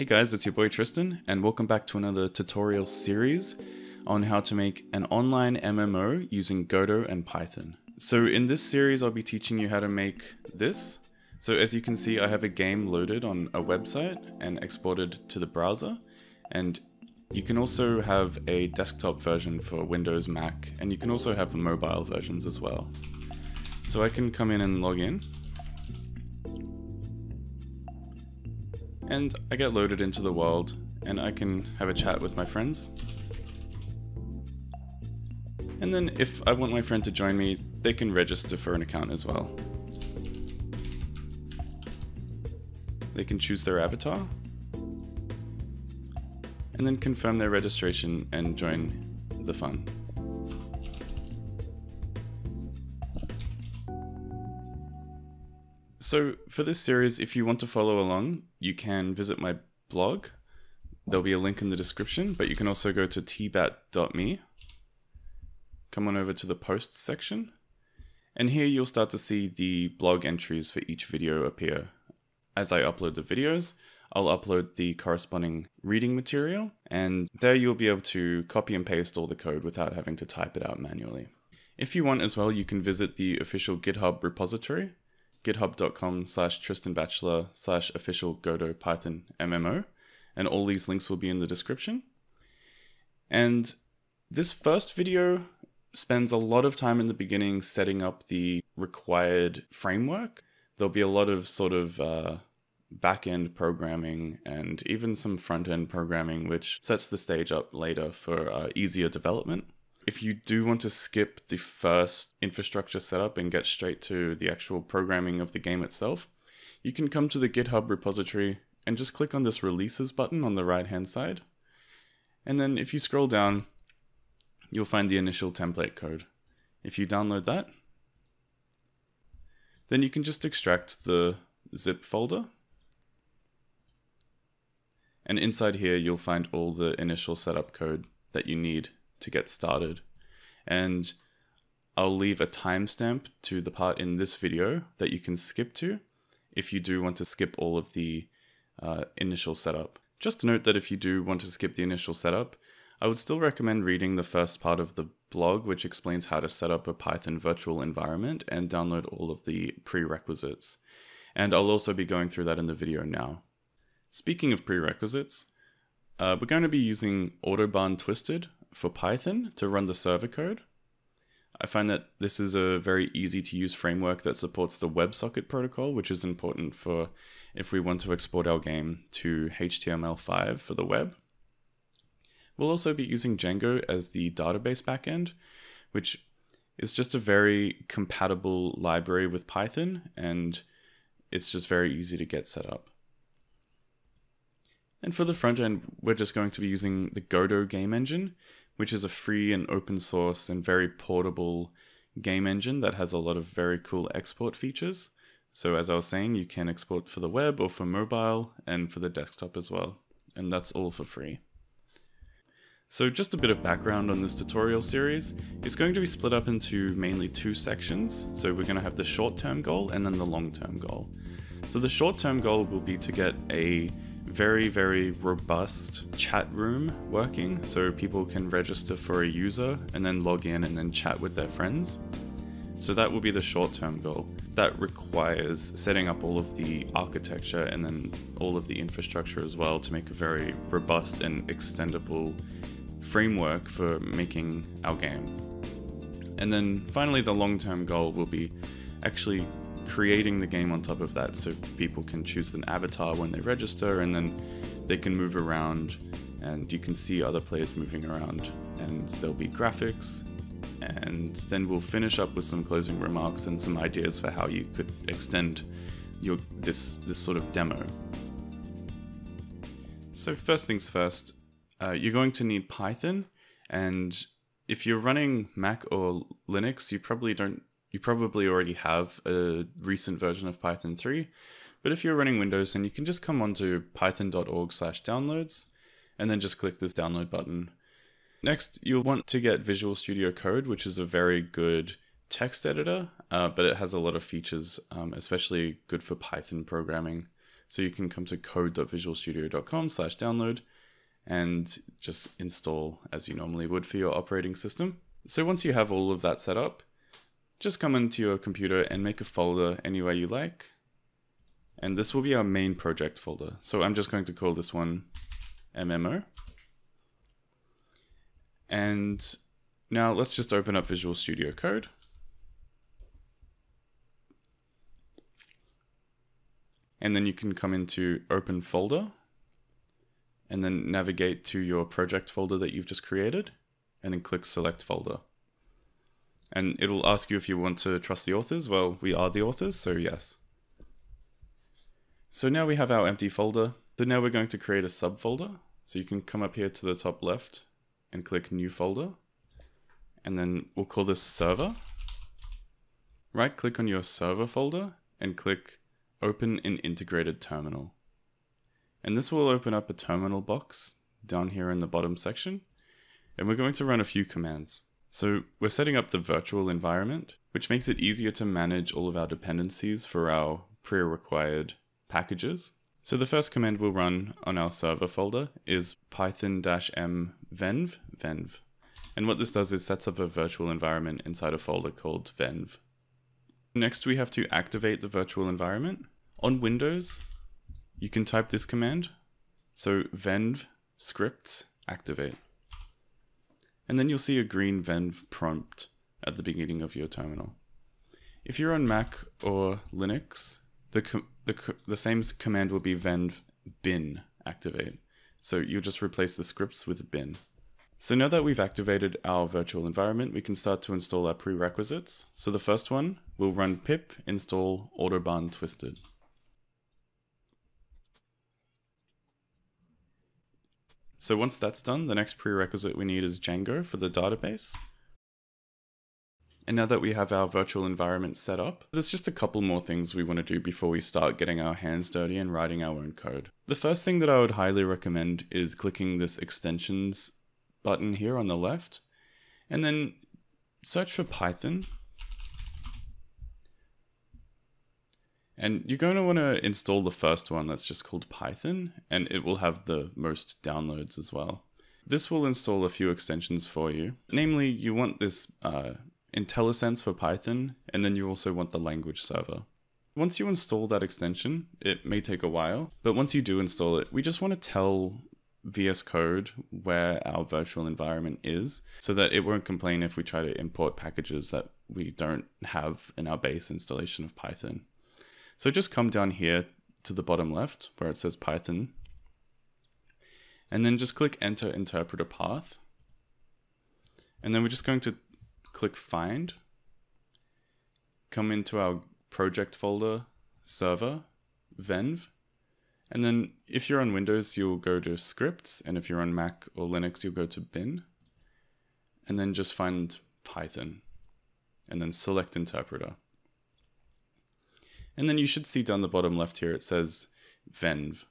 Hey guys, it's your boy Tristan, and welcome back to another tutorial series on how to make an online MMO using Godot and Python. So in this series, I'll be teaching you how to make this. So as you can see, I have a game loaded on a website and exported to the browser. And you can also have a desktop version for Windows, Mac, and you can also have mobile versions as well. So I can come in and log in. And I get loaded into the world, and I can have a chat with my friends. And then if I want my friend to join me, they can register for an account as well. They can choose their avatar, and then confirm their registration and join the fun. So for this series, if you want to follow along, you can visit my blog. There'll be a link in the description, but you can also go to tbat.me. Come on over to the posts section. And here you'll start to see the blog entries for each video appear. As I upload the videos, I'll upload the corresponding reading material, and there you'll be able to copy and paste all the code without having to type it out manually. If you want as well, you can visit the official GitHub repository. github.com/tristanbatchler/official Godot Python MMO, and all these links will be in the description. And this first video spends a lot of time in the beginning setting up the required framework. There'll be a lot of sort of back-end programming and even some front-end programming, which sets the stage up later for easier development. If you do want to skip the first infrastructure setup and get straight to the actual programming of the game itself, you can come to the GitHub repository and just click on this releases button on the right-hand side. And then if you scroll down, you'll find the initial template code. If you download that, then you can just extract the zip folder. And inside here, you'll find all the initial setup code that you need to get started. And I'll leave a timestamp to the part in this video that you can skip to if you do want to skip all of the initial setup. Just note that if you do want to skip the initial setup, I would still recommend reading the first part of the blog, which explains how to set up a Python virtual environment and download all of the prerequisites. And I'll also be going through that in the video now. Speaking of prerequisites, we're going to be using Autobahn Twisted for Python to run the server code. I find that this is a very easy to use framework that supports the WebSocket protocol, which is important for if we want to export our game to HTML5 for the web. We'll also be using Django as the database backend, which is just a very compatible library with Python, and it's just very easy to get set up. And for the front end, we're just going to be using the Godot game engine, which is a free and open source and very portable game engine that has a lot of very cool export features. So as I was saying, you can export for the web or for mobile and for the desktop as well. And that's all for free. So just a bit of background on this tutorial series. It's going to be split up into mainly two sections. So we're going to have the short-term goal and then the long-term goal. So the short-term goal will be to get a very robust chat room working, so people can register for a user and then log in and then chat with their friends. So that will be the short-term goal. That requires setting up all of the architecture and then all of the infrastructure as well to make a very robust and extendable framework for making our game. And then finally, the long-term goal will be actually creating the game on top of that, so people can choose an avatar when they register and then they can move around and you can see other players moving around, and there'll be graphics. And then we'll finish up with some closing remarks and some ideas for how you could extend your this sort of demo. So first things first, you're going to need Python, and if you're running Mac or Linux, you probably already have a recent version of Python 3, but if you're running Windows, then you can just come onto python.org/downloads and then just click this download button. Next, you'll want to get Visual Studio Code, which is a very good text editor, but it has a lot of features, especially good for Python programming. So you can come to code.visualstudio.com/download and just install as you normally would for your operating system. So once you have all of that set up, just come into your computer and make a folder anywhere you like. And this will be our main project folder. So I'm just going to call this one MMO. And now let's just open up Visual Studio Code. And then you can come into Open Folder and then navigate to your project folder that you've just created and then click Select Folder. And it'll ask you if you want to trust the authors. Well, we are the authors, so yes. So now we have our empty folder. So now we're going to create a subfolder. So you can come up here to the top left and click New Folder. And then we'll call this Server. Right click on your server folder and click Open an Integrated Terminal. And this will open up a terminal box down here in the bottom section. And we're going to run a few commands. So we're setting up the virtual environment, which makes it easier to manage all of our dependencies for our pre-required packages. So the first command we'll run on our server folder is python -m venv, venv. And what this does is sets up a virtual environment inside a folder called venv. Next, we have to activate the virtual environment. On Windows, you can type this command. So venv scripts activate. And then you'll see a green venv prompt at the beginning of your terminal. If you're on Mac or Linux, the same command will be venv bin activate. So you'll just replace the scripts with bin. So now that we've activated our virtual environment, we can start to install our prerequisites. So the first one, we'll run pip install Autobahn Twisted. So once that's done, the next prerequisite we need is Django for the database. And now that we have our virtual environment set up, there's just a couple more things we want to do before we start getting our hands dirty and writing our own code. The first thing that I would highly recommend is clicking this extensions button here on the left, and then search for Python. And you're going to want to install the first one that's just called Python, and it will have the most downloads as well. This will install a few extensions for you. Namely, you want this IntelliSense for Python, and then you also want the language server. Once you install that extension, it may take a while, but once you do install it, we just want to tell VS Code where our virtual environment is so that it won't complain if we try to import packages that we don't have in our base installation of Python. So just come down here to the bottom left where it says Python, and then just click enter interpreter path. And then we're just going to click find, come into our project folder, server, venv. And then if you're on Windows, you'll go to scripts. And if you're on Mac or Linux, you'll go to bin and then just find Python and then select interpreter. And then you should see down the bottom left here, it says venv.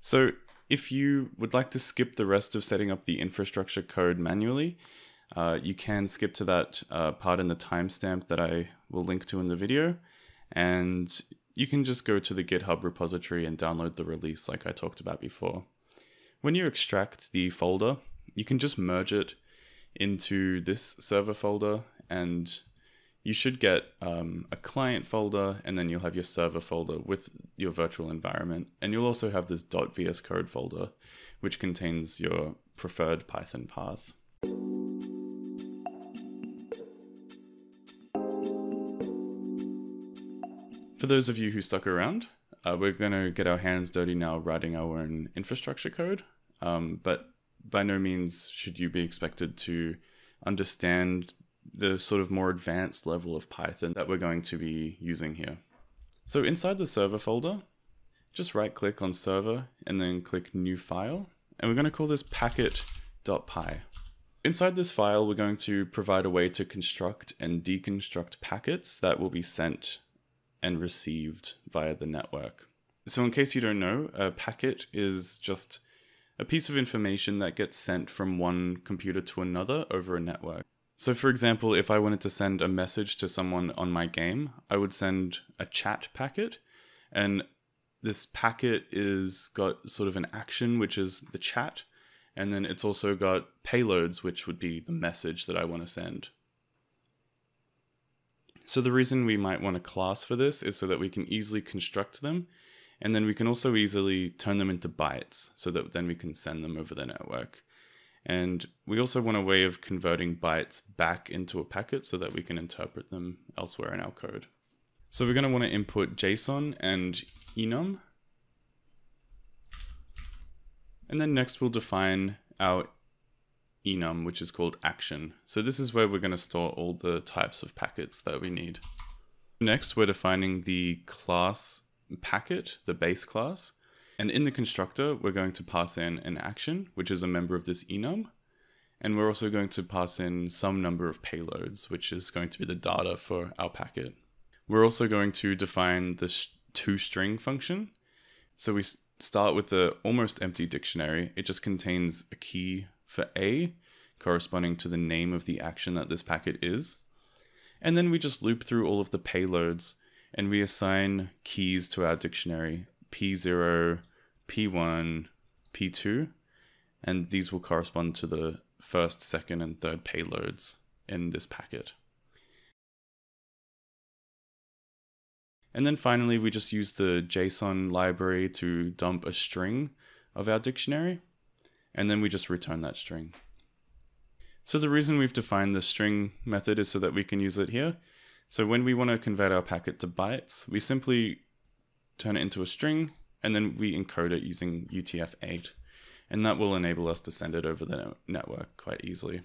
So if you would like to skip the rest of setting up the infrastructure code manually, you can skip to that part in the timestamp that I will link to in the video. And you can just go to the GitHub repository and download the release like I talked about before. When you extract the folder, you can just merge it into this server folder, and you should get a client folder, and then you'll have your server folder with your virtual environment. And you'll also have this .vs code folder, which contains your preferred Python path. For those of you who stuck around, we're going to get our hands dirty now writing our own infrastructure code. But by no means should you be expected to understand the sort of more advanced level of Python that we're going to be using here. So inside the server folder, just right click on server and then click new file. And we're going to call this packet.py. Inside this file, we're going to provide a way to construct and deconstruct packets that will be sent and received via the network. So in case you don't know, a packet is just a piece of information that gets sent from one computer to another over a network. So for example, if I wanted to send a message to someone on my game, I would send a chat packet, and This packet is got sort of an action, which is the chat, and then it's also got payloads, which would be the message that I want to send. So the reason we might want a class for this is so that we can easily construct them, and then we can also easily turn them into bytes so that then we can send them over the network. And we also want a way of converting bytes back into a packet so that we can interpret them elsewhere in our code. So we're going to want to input JSON and enum. And then next we'll define our enum, which is called action. So this is where we're going to store all the types of packets that we need. Next, we're defining the class packet, the base class. And in the constructor, we're going to pass in an action, which is a member of this enum. And we're also going to pass in some number of payloads, which is going to be the data for our packet. We're also going to define the toString function. So we start with the almost empty dictionary. It just contains a key for A, corresponding to the name of the action that this packet is. And then we just loop through all of the payloads and we assign keys to our dictionary, P0, P1, P2, and these will correspond to the first, second, and third payloads in this packet. And then finally, we just use the JSON library to dump a string of our dictionary, and then we just return that string. So the reason we've defined the string method is so that we can use it here. So when we want to convert our packet to bytes, we simply turn it into a string, and then we encode it using UTF-8, and that will enable us to send it over the network quite easily.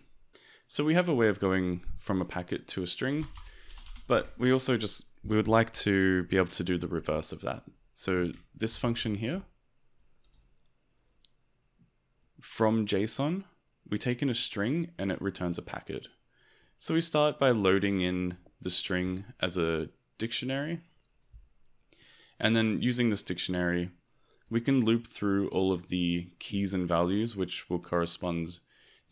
So we have a way of going from a packet to a string, but we also just, we would like to be able to do the reverse of that. So this function here, from JSON, we take in a string and it returns a packet. So we start by loading in the string as a dictionary. And then using this dictionary, we can loop through all of the keys and values, which will correspond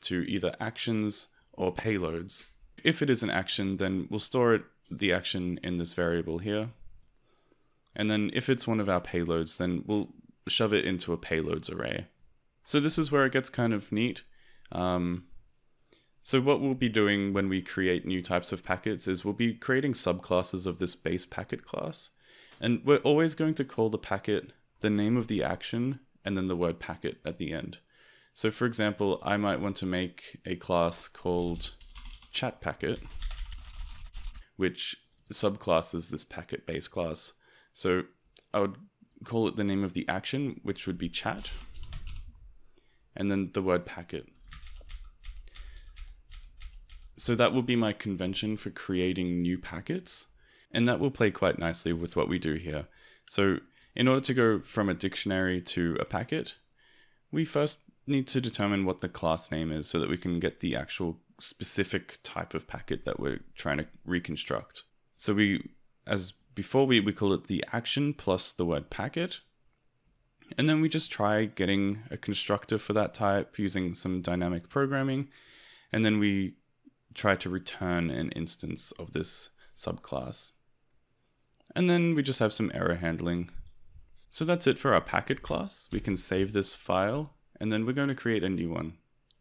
to either actions or payloads. If it is an action, then we'll store it, the action, in this variable here. And then if it's one of our payloads, then we'll shove it into a payloads array. So this is where it gets kind of neat. So what we'll be doing when we create new types of packets is we'll be creating subclasses of this base packet class. And we're always going to call the packet the name of the action and then the word packet at the end. So for example, I might want to make a class called chat packet, which subclasses this packet base class. So I would call it the name of the action, which would be chat, and then the word packet. So that will be my convention for creating new packets, and that will play quite nicely with what we do here. So in order to go from a dictionary to a packet, we first need to determine what the class name is so that we can get the actual specific type of packet that we're trying to reconstruct. So we, as before, we call it the action plus the word packet. And then we just try getting a constructor for that type using some dynamic programming. And then we try to return an instance of this subclass. And then we just have some error handling. So that's it for our packet class. We can save this file, and then we're going to create a new one.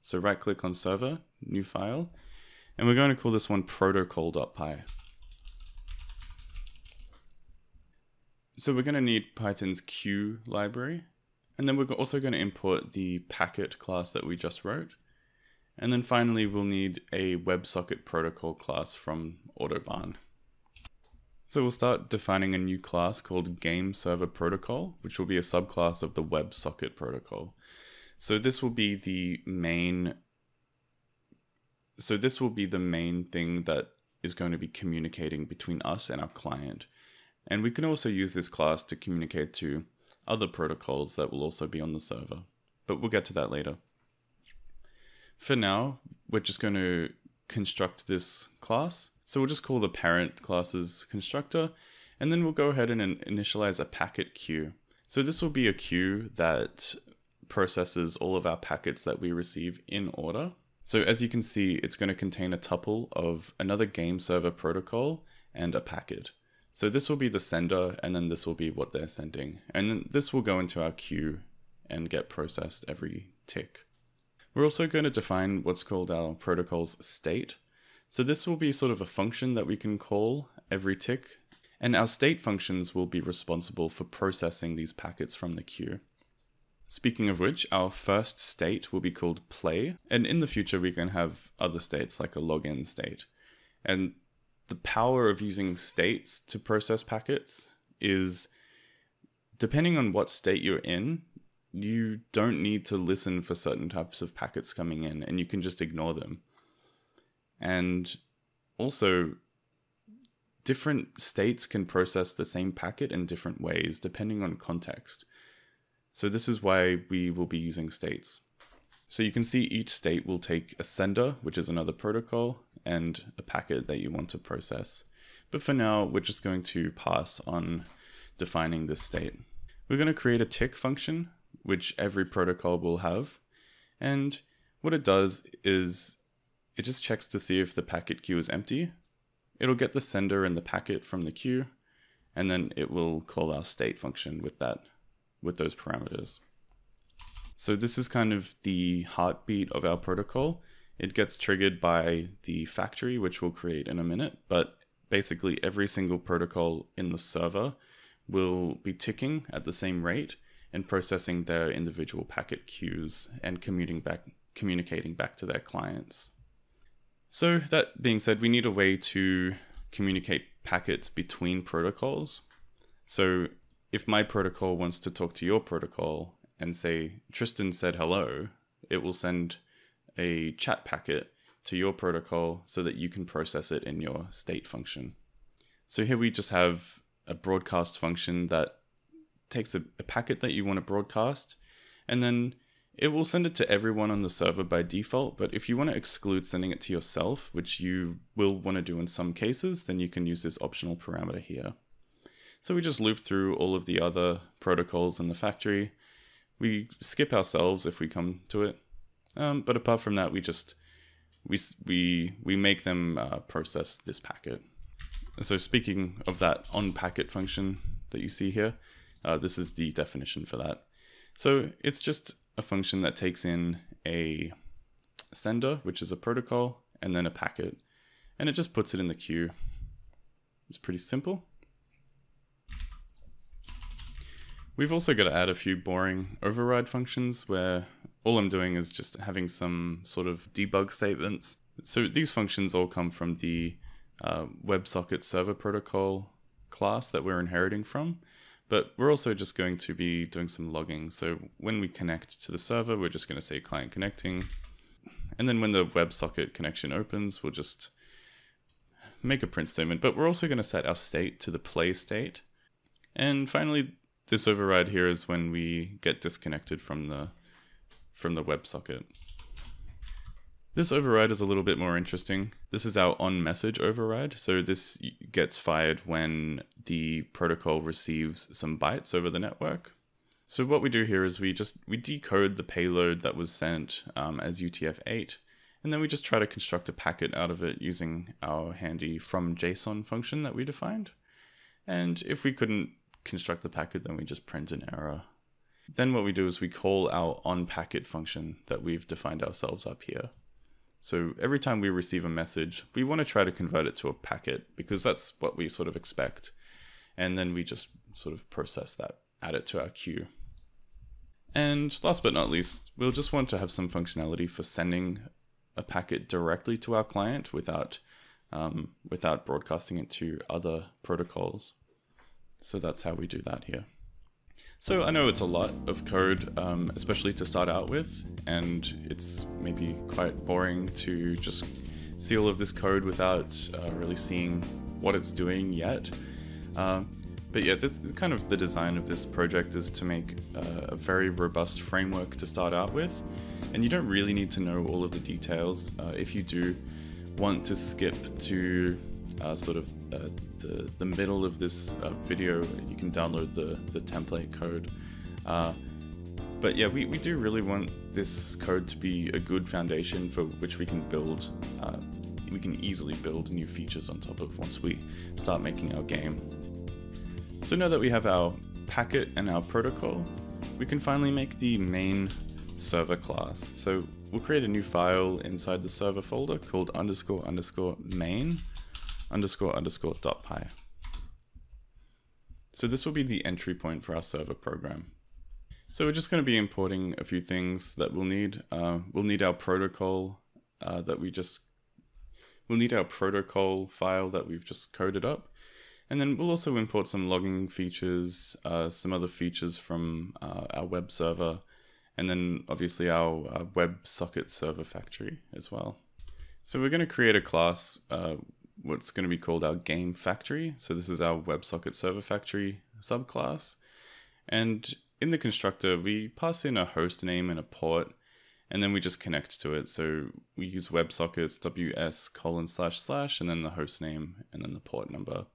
So right click on server, new file, and we're going to call this one protocol.py. So we're going to need Python's Q library, and then we're also going to import the packet class that we just wrote. And then finally, we'll need a WebSocket protocol class from Autobahn. So we'll start defining a new class called Game Server Protocol, which will be a subclass of the WebSocket protocol. So this will be the main. So this will be the main thing that is going to be communicating between us and our client. And we can also use this class to communicate to other protocols that will also be on the server, but we'll get to that later. For now, we're just going to construct this class. So we'll just call the parent class's constructor, and then we'll go ahead and initialize a packet queue. So this will be a queue that processes all of our packets that we receive in order. So as you can see, it's going to contain a tuple of another game server protocol and a packet. So this will be the sender, and then this will be what they're sending. And then this will go into our queue and get processed every tick. We're also going to define what's called our protocol's state. So this will be sort of a function that we can call every tick. And our state functions will be responsible for processing these packets from the queue. Speaking of which, our first state will be called play. And in the future, we can have other states like a login state. And the power of using states to process packets is, depending on what state you're in, you don't need to listen for certain types of packets coming in, and you can just ignore them. And also, different states can process the same packet in different ways, depending on context. So this is why we will be using states. So you can see each state will take a sender, which is another protocol, and a packet that you want to process. But for now, we're just going to pass on defining this state. We're going to create a tick function, which every protocol will have. And what it does is it just checks to see if the packet queue is empty. It'll get the sender and the packet from the queue, and then it will call our state function with those parameters. So this is kind of the heartbeat of our protocol. It gets triggered by the factory, which we'll create in a minute, but basically every single protocol in the server will be ticking at the same rate and processing their individual packet queues and communicating back to their clients. So that being said, we need a way to communicate packets between protocols. So if my protocol wants to talk to your protocol and say, Tristan said hello, it will send a chat packet to your protocol so that you can process it in your state function. So here we just have a broadcast function that takes a packet that you want to broadcast, and then it will send it to everyone on the server by default, but if you want to exclude sending it to yourself, which you will want to do in some cases, then you can use this optional parameter here. So we just loop through all of the other protocols in the factory. We skip ourselves if we come to it, but apart from that, we make them process this packet. So speaking of that onPacket function that you see here, this is the definition for that. So it's just a function that takes in a sender, which is a protocol, and then a packet, and it just puts it in the queue. It's pretty simple. We've also got to add a few boring override functions where all I'm doing is just having some sort of debug statements. So these functions all come from the WebSocket server protocol class that we're inheriting from. But we're also just going to be doing some logging. So when we connect to the server, we're just going to say client connecting. And then when the WebSocket connection opens, we'll just make a print statement. But we're also going to set our state to the play state. And finally, this override here is when we get disconnected from the WebSocket. This override is a little bit more interesting. This is our on-message override. So this gets fired when the protocol receives some bytes over the network. So what we do here is we decode the payload that was sent as UTF-8, and then we just try to construct a packet out of it using our handy from JSON function that we defined. And if we couldn't construct the packet, then we just print an error. Then what we do is we call our onPacket function that we've defined ourselves up here. So every time we receive a message, we want to try to convert it to a packet because that's what we sort of expect. And then we just sort of process that, add it to our queue. And last but not least, we'll just want to have some functionality for sending a packet directly to our client without broadcasting it to other protocols. So that's how we do that here. So I know it's a lot of code, especially to start out with, and it's maybe quite boring to just see all of this code without really seeing what it's doing yet. But yeah, this is kind of the design of this project, is to make a very robust framework to start out with, and you don't really need to know all of the details. If you do want to skip to sort of the middle of this video, you can download the template code. But yeah, we do really want this code to be a good foundation for which we can build, we can easily build new features on top of once we start making our game. So now that we have our packet and our protocol, we can finally make the main server class. So we'll create a new file inside the server folder called __main__.py. So this will be the entry point for our server program. So we're just going to be importing a few things that we'll need. We'll need our protocol file that we've just coded up. And then we'll also import some logging features, some other features from our web server, and then obviously our WebSocket server factory as well. So we're going to create a class, what's going to be called our game factory. So this is our WebSocket server factory subclass. And in the constructor, we pass in a host name and a port, and then we just connect to it. So we use WebSockets ws:// and then the host name and then the port number.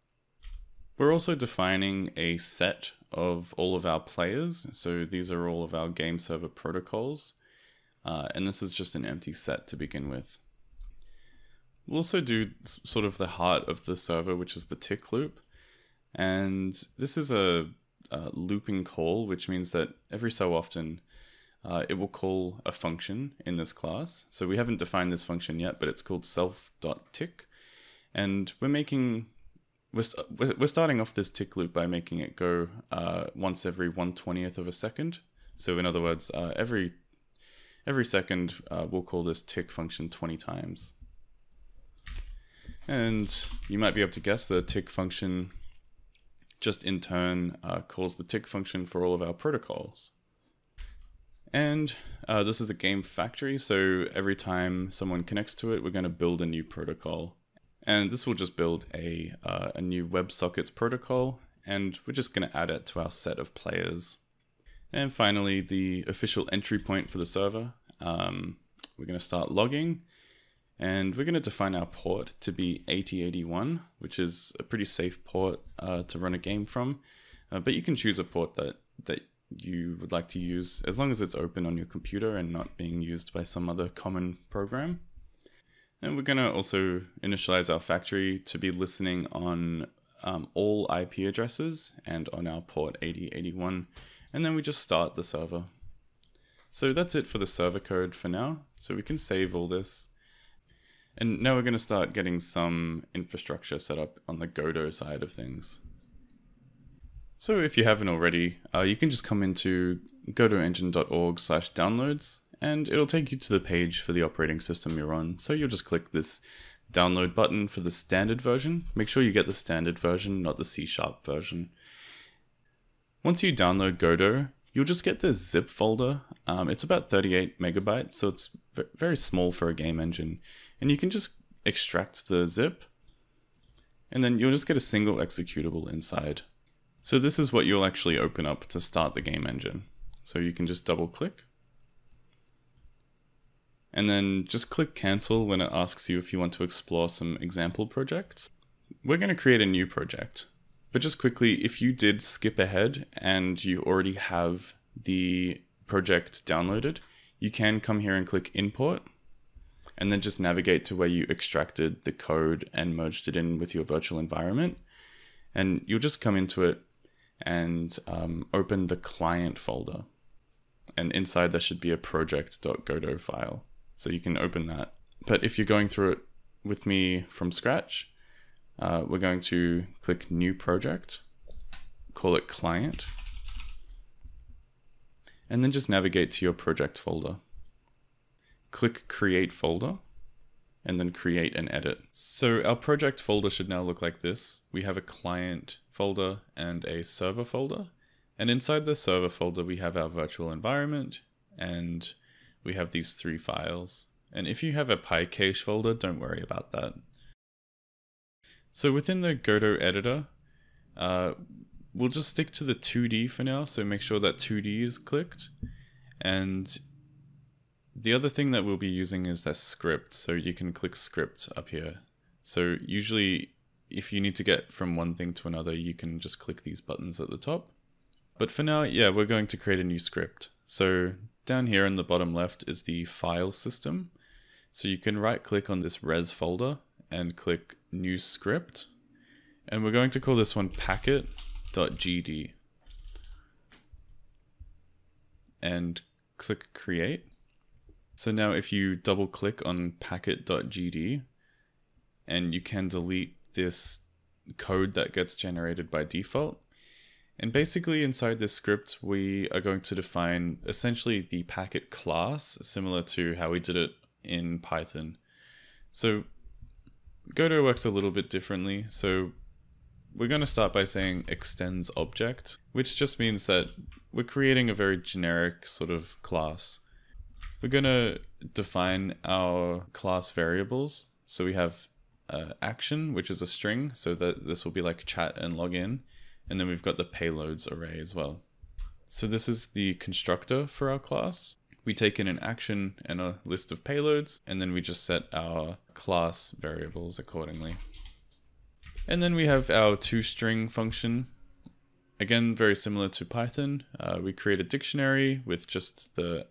We're also defining a set of all of our players. So these are all of our game server protocols. And this is just an empty set to begin with. We'll also do sort of the heart of the server, which is the tick loop. And this is a looping call, which means that every so often it will call a function in this class. So we haven't defined this function yet, but it's called self.tick. And we're starting off this tick loop by making it go once every 1/20th of a second. So in other words, every second we'll call this tick function 20 times. And you might be able to guess the tick function just in turn calls the tick function for all of our protocols. And this is a game factory, so every time someone connects to it, we're going to build a new protocol. And this will just build a new WebSockets protocol, and we're just going to add it to our set of players. And finally, the official entry point for the server. We're going to start logging, and we're going to define our port to be 8081, which is a pretty safe port to run a game from. But you can choose a port that you would like to use, as long as it's open on your computer and not being used by some other common program. And we're going to also initialize our factory to be listening on all IP addresses and on our port 8081, and then we just start the server. So that's it for the server code for now. So we can save all this. And now we're going to start getting some infrastructure set up on the Godot side of things. So if you haven't already, you can just come into godotengine.org/downloads. And it'll take you to the page for the operating system you're on. So you'll just click this download button for the standard version. Make sure you get the standard version, not the C# version. Once you download Godot, you'll just get this zip folder. It's about 38 megabytes, so it's very small for a game engine. And you can just extract the zip, and then you'll just get a single executable inside. So this is what you'll actually open up to start the game engine. So you can just double click. And then just click cancel when it asks you if you want to explore some example projects. We're going to create a new project, but just quickly, if you did skip ahead and you already have the project downloaded, you can come here and click import and then just navigate to where you extracted the code and merged it in with your virtual environment. And you'll just come into it and open the client folder. And inside there should be a project.godot file. So you can open that. But if you're going through it with me from scratch, we're going to click new project, call it client, and then just navigate to your project folder. Click create folder, and then create and edit. So our project folder should now look like this. We have a client folder and a server folder. And inside the server folder, we have our virtual environment, and we have these three files. And if you have a PyCache folder, don't worry about that. So within the Godot editor, we'll just stick to the 2D for now. So make sure that 2D is clicked. And the other thing that we'll be using is the script. So you can click script up here. So usually if you need to get from one thing to another, you can just click these buttons at the top. But for now, yeah, we're going to create a new script. So down here in the bottom left is the file system. So you can right click on this res folder and click new script. And we're going to call this one packet index.gd and click create. So now if you double click on packet.gd, and you can delete this code that gets generated by default. And basically inside this script, we are going to define essentially the packet class, similar to how we did it in Python. So Godot works a little bit differently. So we're going to start by saying extends object, which just means that we're creating a very generic sort of class. We're going to define our class variables. So we have action, which is a string, so that this will be like chat and login. And then we've got the payloads array as well. So this is the constructor for our class. We take in an action and a list of payloads, and then we just set our class variables accordingly. And then we have our toString function. Again, very similar to Python. We create a dictionary with just the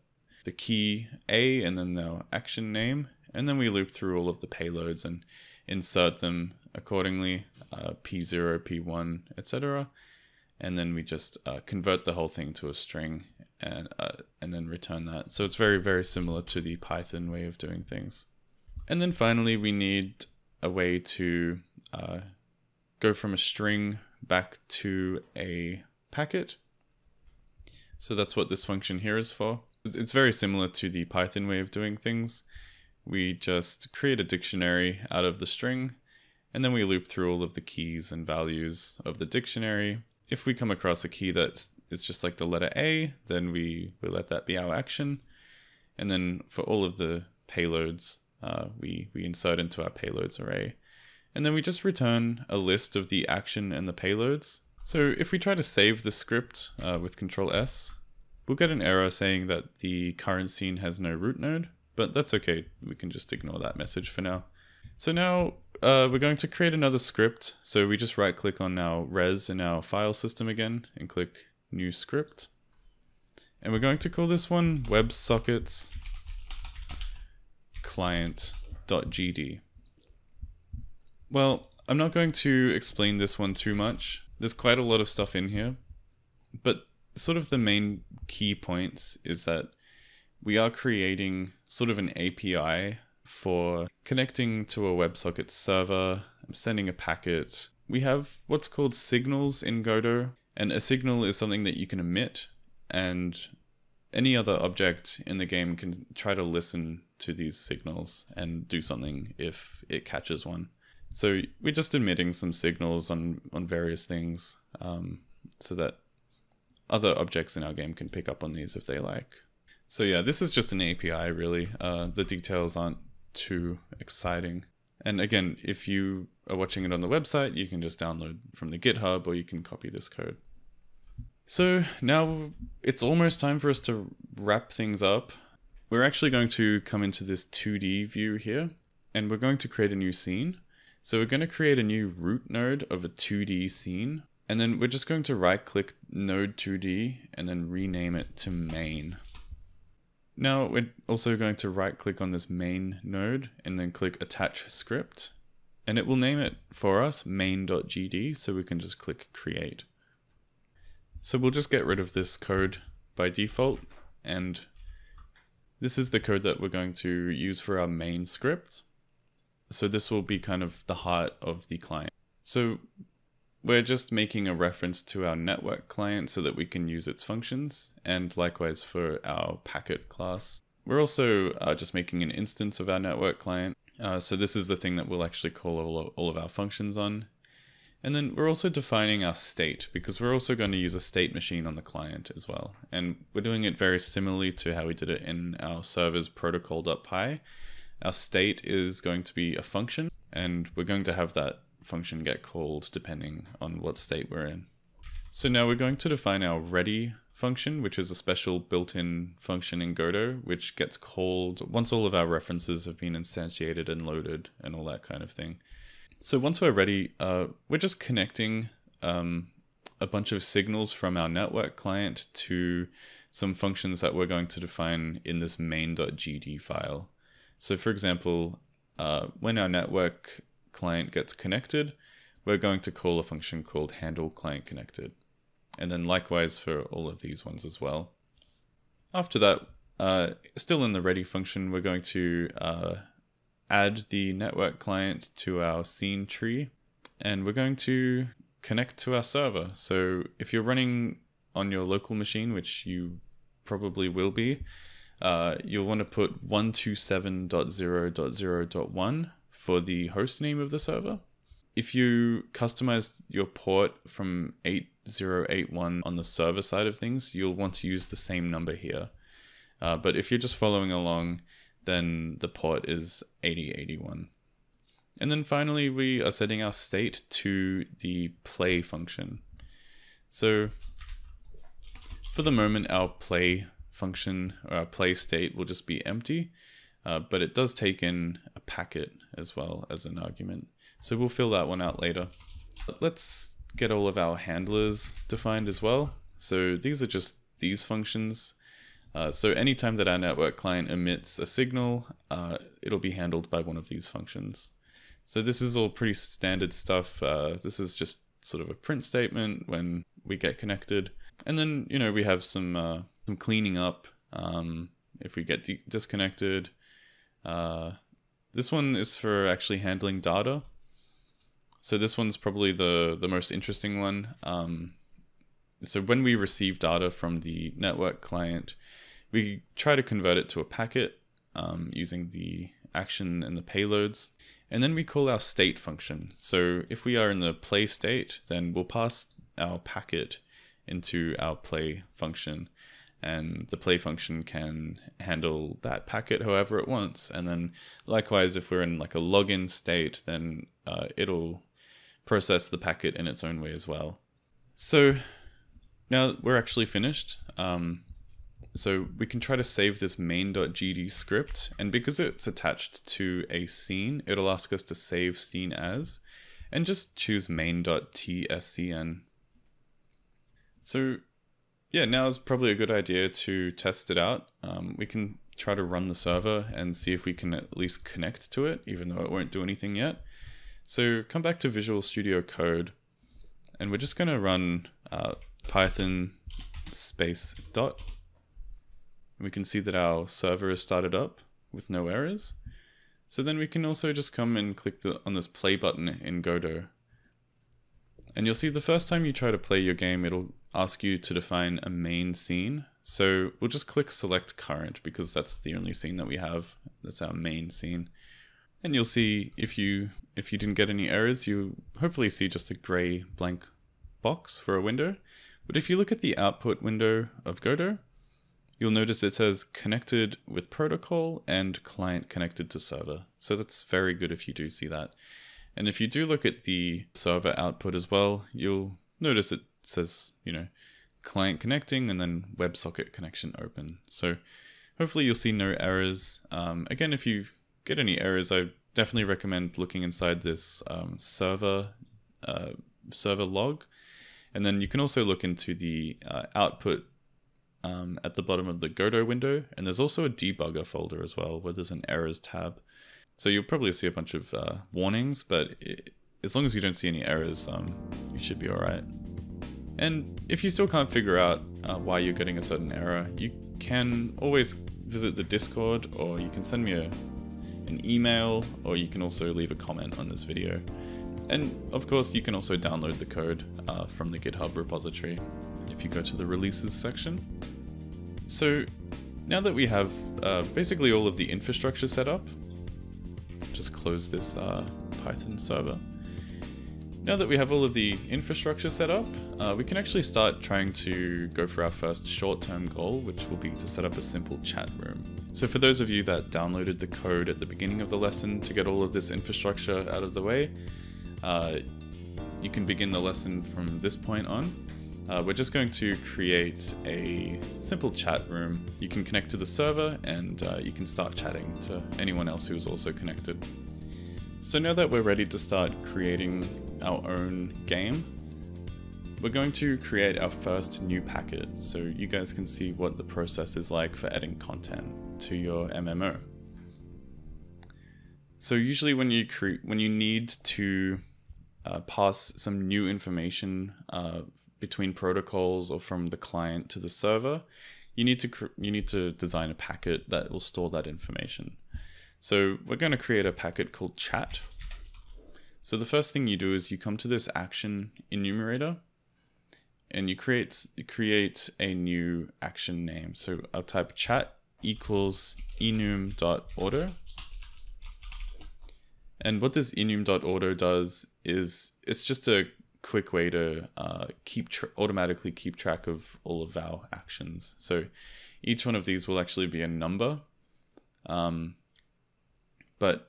key A and then our action name. And then we loop through all of the payloads and insert them accordingly, P0, P1, etc. And then we just convert the whole thing to a string and then return that. So it's very, very similar to the Python way of doing things. And then finally, we need a way to go from a string back to a packet. So that's what this function here is for. It's very similar to the Python way of doing things. We just create a dictionary out of the string, and then we loop through all of the keys and values of the dictionary. If we come across a key that is just like the letter A, then we let that be our action. And then for all of the payloads, we insert into our payloads array. And then we just return a list of the action and the payloads. So if we try to save the script with Control S, we'll get an error saying that the current scene has no root node. But that's okay, we can just ignore that message for now. So now we're going to create another script. So we just right click on our res in our file system again and click new script. And we're going to call this one WebSockets client.gd. Well, I'm not going to explain this one too much. There's quite a lot of stuff in here, but sort of the main key points is that we are creating sort of an API for connecting to a WebSocket server. I'm sending a packet. We have what's called signals in Godot, and a signal is something that you can emit, and any other object in the game can try to listen to these signals and do something if it catches one. So we're just emitting some signals on various things so that other objects in our game can pick up on these if they like. So yeah, this is just an API really. The details aren't too exciting. And again, if you are watching it on the website, you can just download from the GitHub or you can copy this code. So now it's almost time for us to wrap things up. We're actually going to come into this 2D view here, and we're going to create a new scene. So we're going to create a new root node of a 2D scene, and then we're just going to right click node 2D and then rename it to main. Now we're also going to right click on this main node and then click attach script, and it will name it for us main.gd, so we can just click create. So we'll just get rid of this code by default, and this is the code that we're going to use for our main script. So this will be kind of the heart of the client. So we're just making a reference to our network client so that we can use its functions, and likewise for our packet class. We're also just making an instance of our network client. So this is the thing that we'll actually call all of our functions on. And then we're also defining our state, because we're also going to use a state machine on the client as well. And we're doing it very similarly to how we did it in our servers protocol.py. Our state is going to be a function, and we're going to have that function get called depending on what state we're in. So now we're going to define our ready function, which is a special built-in function in Godot, which gets called once all of our references have been instantiated and loaded and all that kind of thing. So once we're ready, we're just connecting a bunch of signals from our network client to some functions that we're going to define in this main.gd file. So for example, when our network client gets connected, we're going to call a function called handleClientConnected. And then likewise for all of these ones as well. After that, still in the ready function, we're going to add the network client to our scene tree, and we're going to connect to our server. So if you're running on your local machine, which you probably will be, you'll want to put 127.0.0.1 for the host name of the server. If you customized your port from 8081 on the server side of things, you'll want to use the same number here. But if you're just following along, then the port is 8081. And then finally, we are setting our state to the play function. So for the moment, our play function or our play state will just be empty, but it does take in a packet as well as an argument. So we'll fill that one out later. But let's get all of our handlers defined as well. So these are just these functions. So anytime that our network client emits a signal, it'll be handled by one of these functions. So this is all pretty standard stuff. This is just sort of a print statement when we get connected. And then, you know, we have some cleaning up if we get disconnected. This one is for actually handling data. So this one's probably the most interesting one. So when we receive data from the network client, we try to convert it to a packet using the action and the payloads. And then we call our state function. So if we are in the play state, then we'll pass our packet into our play function. And the play function can handle that packet however it wants. And then likewise, if we're in like a login state, then it'll process the packet in its own way as well. So now we're actually finished. So we can try to save this main.gd script, and because it's attached to a scene, it'll ask us to save scene as, and just choose main.tscn. So yeah, now is probably a good idea to test it out. We can try to run the server and see if we can at least connect to it, even though it won't do anything yet. So come back to Visual Studio Code, and we're just going to run Python space dot. We can see that our server is started up with no errors. So then we can also just come and click on this play button in Godot. And you'll see the first time you try to play your game, it'll ask you to define a main scene. So we'll just click select current because that's the only scene that we have. That's our main scene. And you'll see if you didn't get any errors, you hopefully see just a gray blank box for a window. But if you look at the output window of Godot, you'll notice it says connected with protocol and client connected to server. So that's very good if you do see that. And if you do look at the server output as well, you'll notice it says, you know, client connecting and then WebSocket connection open. So hopefully you'll see no errors. Again, if you get any errors, I definitely recommend looking inside this server log. And then you can also look into the output at the bottom of the Godot window, and there's also a debugger folder as well where there's an errors tab. So you'll probably see a bunch of warnings, but as long as you don't see any errors, you should be all right. And if you still can't figure out why you're getting a certain error, you can always visit the Discord, or you can send me an email, or you can also leave a comment on this video. And of course, you can also download the code from the GitHub repository if you go to the releases section. So now that we have basically all of the infrastructure set up, just close this Python server. Now that we have all of the infrastructure set up, we can actually start trying to go for our first short-term goal, which will be to set up a simple chat room. So for those of you that downloaded the code at the beginning of the lesson to get all of this infrastructure out of the way, you can begin the lesson from this point on. We're just going to create a simple chat room. You can connect to the server and you can start chatting to anyone else who's also connected. So now that we're ready to start creating our own game, we're going to create our first new packet so you guys can see what the process is like for adding content to your MMO. So usually when you need to pass some new information between protocols or from the client to the server, you need to design a packet that will store that information. So we're going to create a packet called chat. So the first thing you do is you come to this action enumerator and you create a new action name. So I'll type chat equals enum.auto. And what this enum.auto does is it's just a quick way to automatically keep track of all of our actions. So each one of these will actually be a number. But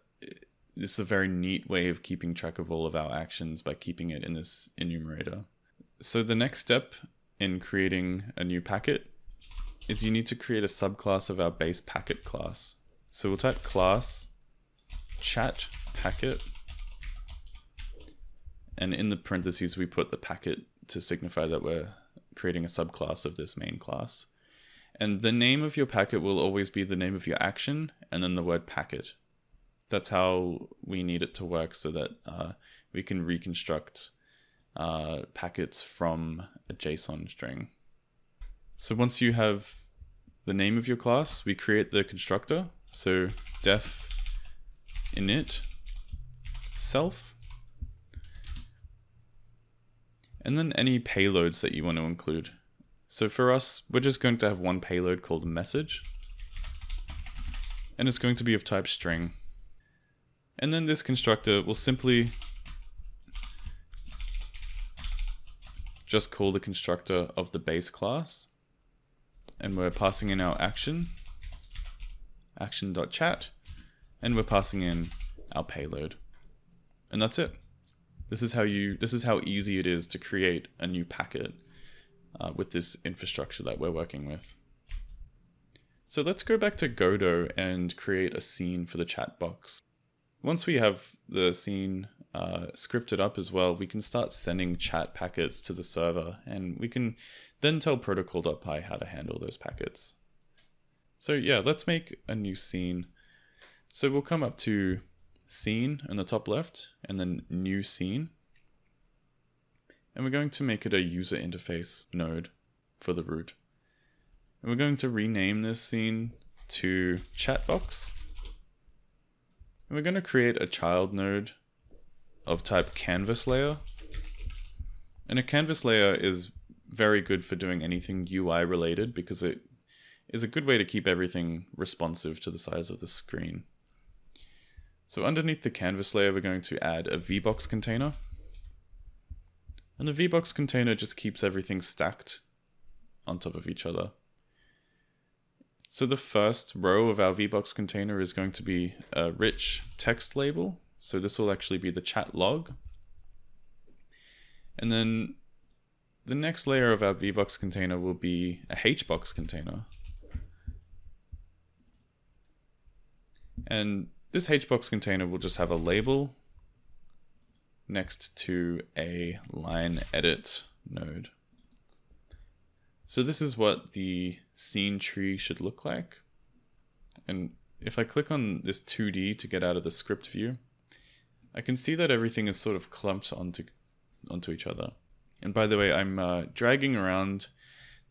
this is a very neat way of keeping track of all of our actions by keeping it in this enumerator. So the next step in creating a new packet is you need to create a subclass of our base packet class. So we'll type class chat packet, and in the parentheses we put the packet to signify that we're creating a subclass of this main class. And the name of your packet will always be the name of your action and then the word packet. That's how we need it to work, so that we can reconstruct packets from a JSON string. So once you have the name of your class, we create the constructor. So def init self, and then any payloads that you want to include. So for us, we're just going to have one payload called message, and it's going to be of type string. And then this constructor will simply just call the constructor of the base class, and we're passing in our action, action.chat, and we're passing in our payload. And that's it. This is how easy it is to create a new packet with this infrastructure that we're working with. So let's go back to Godot and create a scene for the chat box. Once we have the scene scripted up as well, we can start sending chat packets to the server, and we can then tell protocol.py how to handle those packets. So yeah, let's make a new scene. So we'll come up to scene in the top left and then new scene. And we're going to make it a user interface node for the root. And we're going to rename this scene to chatbox. And we're going to create a child node of type canvas layer. And a canvas layer is very good for doing anything UI related, because it is a good way to keep everything responsive to the size of the screen. So underneath the canvas layer, we're going to add a VBox container. And the VBox container just keeps everything stacked on top of each other. So the first row of our VBox container is going to be a rich text label. So this will actually be the chat log. And then the next layer of our VBox container will be a HBox container. And this HBox container will just have a label next to a line edit node. So this is what the scene tree should look like. And if I click on this 2D to get out of the script view, I can see that everything is sort of clumped onto each other. And by the way, I'm dragging around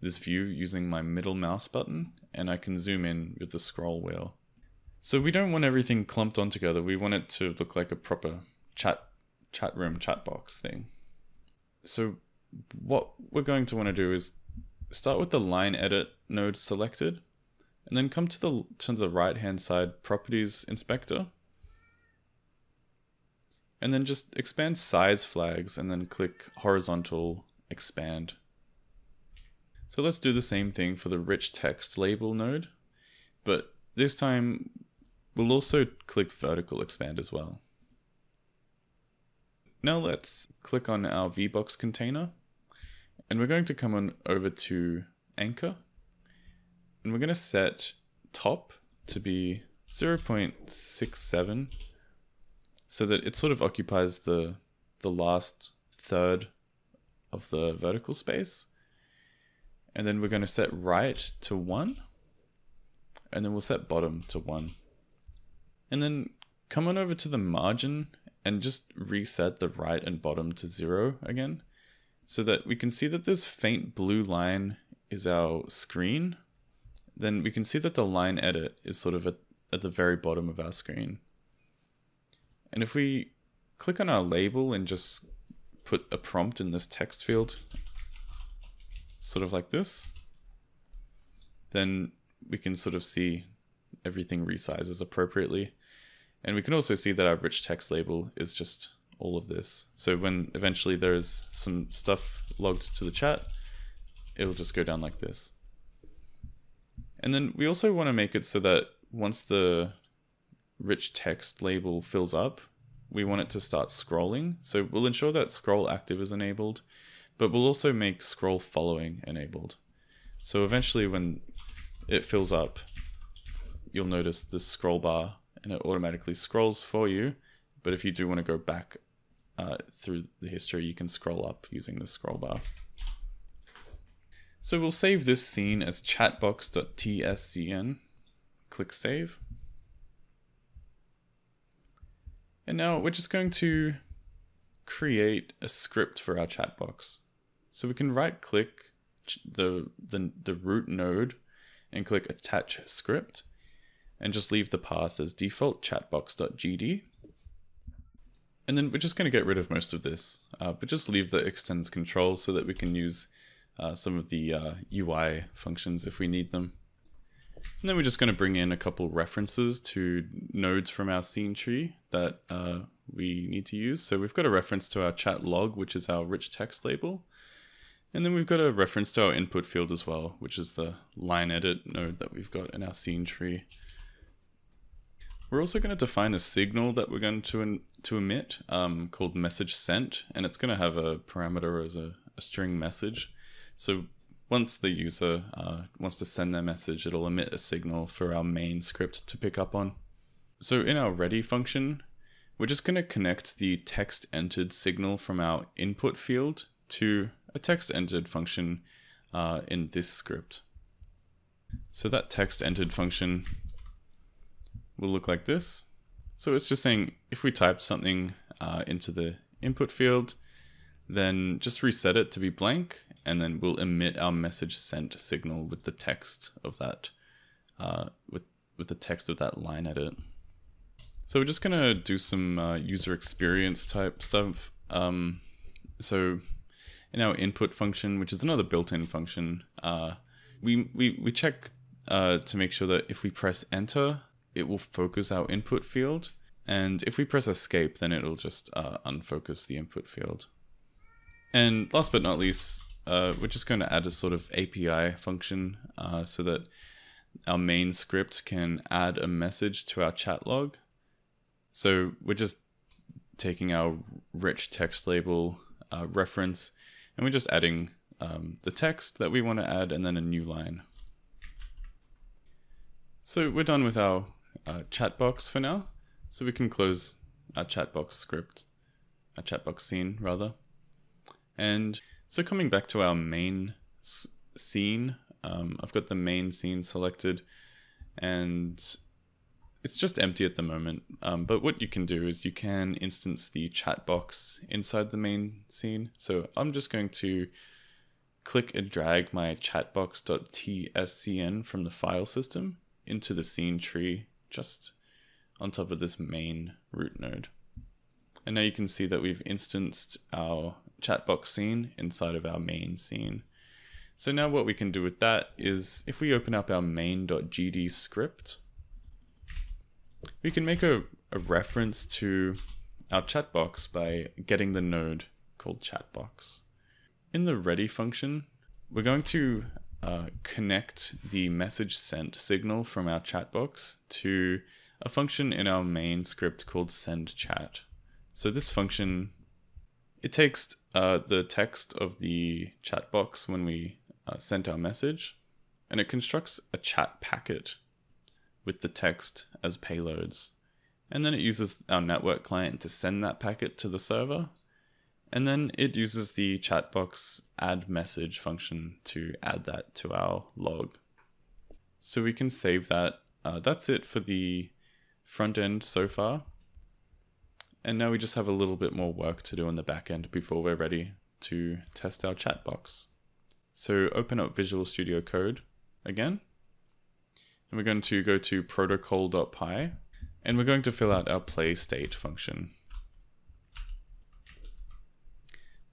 this view using my middle mouse button, and I can zoom in with the scroll wheel. So we don't want everything clumped on together. We want it to look like a proper chat room, chat box thing. So what we're going to want to do is start with the line edit node selected, and then come to the right hand side properties inspector, and then just expand size flags, and then click horizontal expand. So let's do the same thing for the rich text label node, but this time we'll also click vertical expand as well. Now let's click on our VBox container, and we're going to come on over to anchor, and we're going to set top to be 0.67 so that it sort of occupies the last third of the vertical space. And then we're going to set right to 1, and then we'll set bottom to 1. And then come on over to the margin and just reset the right and bottom to 0 again, so that we can see that this faint blue line is our screen. Then we can see that the line edit is sort of at the very bottom of our screen. And if we click on our label and just put a prompt in this text field, sort of like this, then we can sort of see everything resizes appropriately. And we can also see that our rich text label is just all of this. So when eventually there is some stuff logged to the chat, it'll just go down like this. And then we also want to make it so that once the rich text label fills up, we want it to start scrolling. So we'll ensure that scroll active is enabled, but we'll also make scroll following enabled. So eventually when it fills up, you'll notice this scroll bar and it automatically scrolls for you. But if you do want to go back through the history, you can scroll up using the scroll bar. So we'll save this scene as chatbox.tscn. Click save. And now we're just going to create a script for our chat box. So we can right click the root node and click attach script and just leave the path as default chatbox.gd. And then we're just going to get rid of most of this, but just leave the extends control so that we can use some of the UI functions if we need them. And then we're just going to bring in a couple references to nodes from our scene tree that we need to use. So we've got a reference to our chat log, which is our rich text label. And then we've got a reference to our input field as well, which is the line edit node that we've got in our scene tree. We're also going to define a signal that we're going to emit called message sent, and it's going to have a parameter as a string message. So once the user wants to send their message, it'll emit a signal for our main script to pick up on. So in our ready function, we're just going to connect the text entered signal from our input field to a text entered function in this script. So that text entered function will look like this. So it's just saying if we type something into the input field, then just reset it to be blank, and then we'll emit our message sent signal with the text of that with the text of that line edit. So we're just gonna do some user experience type stuff. So in our input function, which is another built-in function, we check to make sure that if we press enter, it will focus our input field, and if we press escape, then it'll just unfocus the input field. And last but not least, we're just going to add a sort of API function so that our main script can add a message to our chat log. So we're just taking our rich text label reference, and we're just adding the text that we want to add and then a new line. So we're done with our chat box for now. So we can close our chat box script, our chat box scene rather. And so coming back to our main scene, I've got the main scene selected and it's just empty at the moment. But what you can do is you can instance the chat box inside the main scene. So I'm just going to click and drag my chatbox.tscn from the file system into the scene tree, just on top of this main root node. And now you can see that we've instanced our chatbox scene inside of our main scene. So now what we can do with that is if we open up our main.gd script, we can make a reference to our chatbox by getting the node called chatbox. In the ready function, we're going to connect the message sent signal from our chatbox to a function in our main script called sendChat. So this function, it takes the text of the chat box when we sent our message, and it constructs a chat packet with the text as payloads. And then it uses our network client to send that packet to the server. And then it uses the chat box add message function to add that to our log. So we can save that. That's it for the front end so far. And now we just have a little bit more work to do on the back end before we're ready to test our chat box. So open up Visual Studio Code again, and we're going to go to protocol.py, and we're going to fill out our play state function.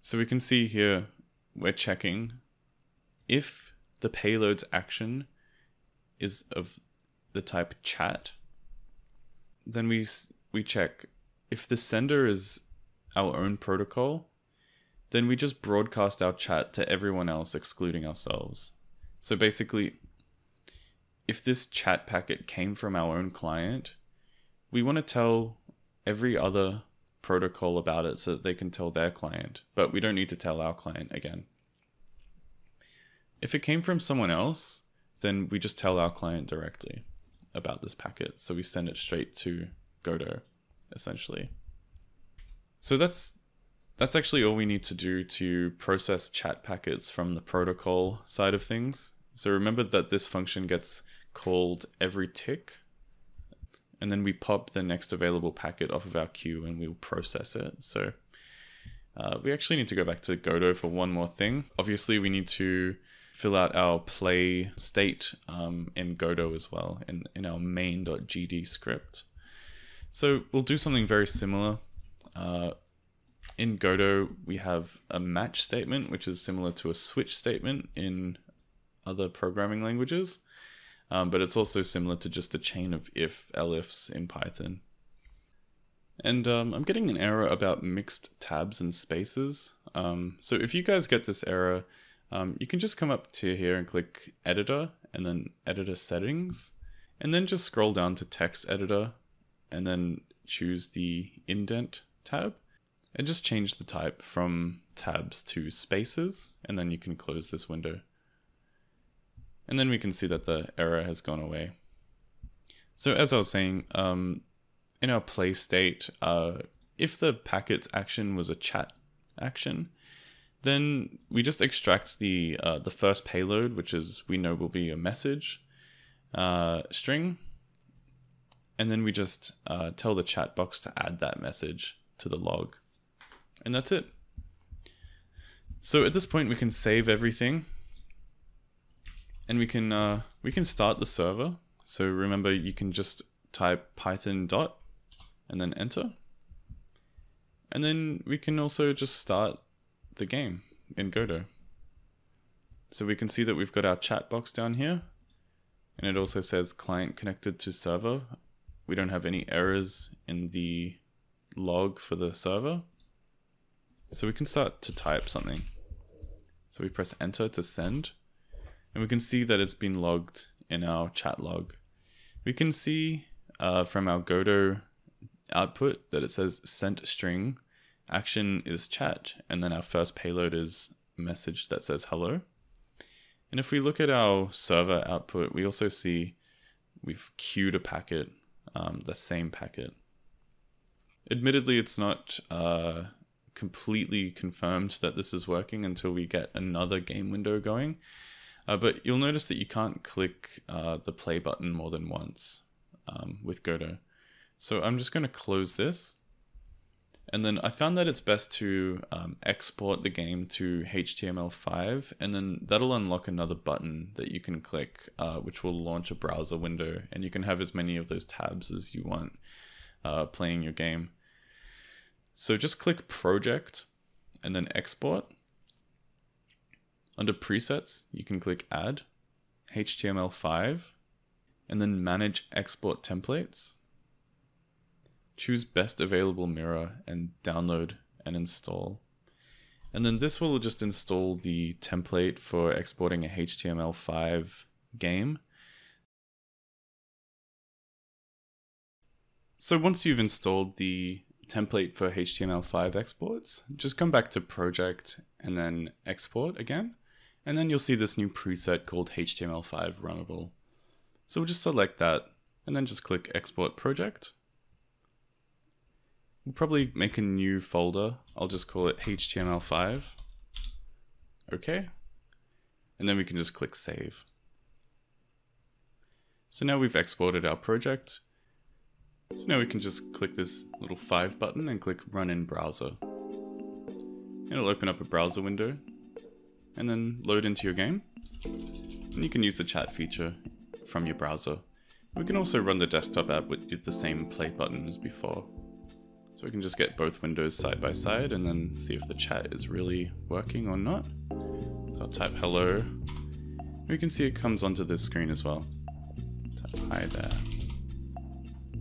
So we can see here, we're checking if the payload's action is of the type chat. Then we check if the sender is our own protocol, then we just broadcast our chat to everyone else excluding ourselves. So basically, if this chat packet came from our own client, we want to tell every other protocol about it so that they can tell their client, but we don't need to tell our client again. If it came from someone else, then we just tell our client directly about this packet. So we send it straight to Godot, essentially. So that's actually all we need to do to process chat packets from the protocol side of things. So remember that this function gets called every tick, and then we pop the next available packet off of our queue and we'll process it. So we actually need to go back to Godot for one more thing. Obviously, we need to fill out our play state in Godot as well, in our main.gd script. So we'll do something very similar. In Godot, we have a match statement, which is similar to a switch statement in other programming languages. But it's also similar to just a chain of if, elifs in Python. And I'm getting an error about mixed tabs and spaces. So if you guys get this error, you can just come up to here and click Editor, and then Editor Settings, and then just scroll down to Text Editor, and then choose the Indent tab, and just change the type from tabs to spaces, and then you can close this window. And then we can see that the error has gone away. So as I was saying, in our play state, if the packet's action was a chat action, then we just extract the first payload, which is we know will be a message string. And then we just tell the chat box to add that message to the log. And that's it. So at this point, we can save everything. And we can start the server. So remember, you can just type Python dot and then enter. And then we can also just start the game in Godot. So we can see that we've got our chat box down here. And it also says client connected to server. We don't have any errors in the log for the server. So we can start to type something. So we press enter to send. And we can see that it's been logged in our chat log. We can see from our Godot output that it says sent string, action is chat, and then our first payload is message that says hello. And if we look at our server output, we also see we've queued a packet, the same packet. Admittedly, it's not completely confirmed that this is working until we get another game window going. But you'll notice that you can't click the play button more than once with Godot. So I'm just going to close this. And then I found that it's best to export the game to HTML5, and then that'll unlock another button that you can click, which will launch a browser window, and you can have as many of those tabs as you want playing your game. So just click Project and then Export. Under presets, you can click add, HTML5, and then manage export templates. Choose best available mirror and download and install. And then this will just install the template for exporting a HTML5 game. So once you've installed the template for HTML5 exports, just come back to project and then export again. And then you'll see this new preset called HTML5 runnable. So we'll just select that and then just click export project. We'll probably make a new folder. I'll just call it HTML5. Okay. And then we can just click save. So now we've exported our project. So now we can just click this little 5 button and click Run in Browser. It'll open up a browser window and then load into your game. And you can use the chat feature from your browser. We can also run the desktop app with the same play button as before. So we can just get both windows side by side and then see if the chat is really working or not. So I'll type hello. We can see it comes onto this screen as well. Type hi there.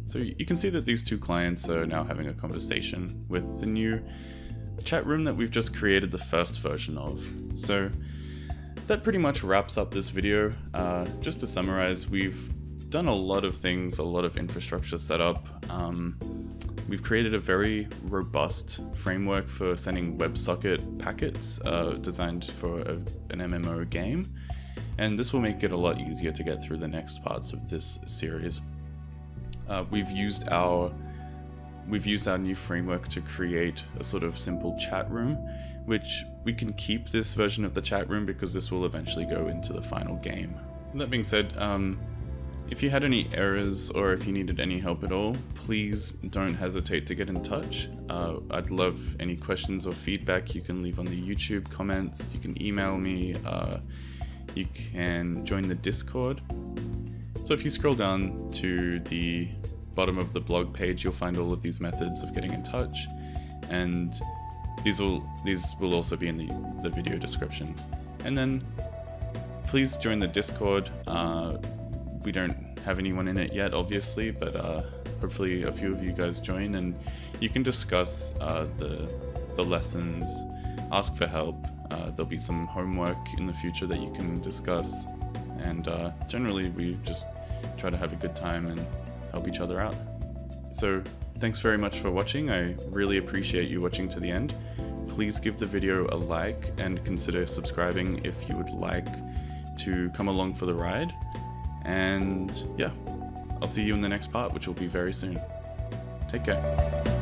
So you can see that these two clients are now having a conversation with the new chat room that we've just created the first version of. So that pretty much wraps up this video. Just to summarize, we've done a lot of things, a lot of infrastructure setup. We've created a very robust framework for sending WebSocket packets designed for an MMO game. And this will make it a lot easier to get through the next parts of this series. We've used our new framework to create a sort of simple chat room, which we can keep this version of the chat room because this will eventually go into the final game. And that being said, if you had any errors or if you needed any help at all, please don't hesitate to get in touch. I'd love any questions or feedback you can leave on the YouTube comments. You can email me, you can join the Discord. So if you scroll down to the bottom of the blog page, you'll find all of these methods of getting in touch, and these will also be in the video description. And then please join the Discord. We don't have anyone in it yet, obviously, but hopefully a few of you guys join, and you can discuss the lessons, ask for help. There'll be some homework in the future that you can discuss, and generally we just try to have a good time and help each other out. So thanks very much for watching. I really appreciate you watching to the end. Please give the video a like and consider subscribing if you would like to come along for the ride. And yeah, I'll see you in the next part, which will be very soon. Take care.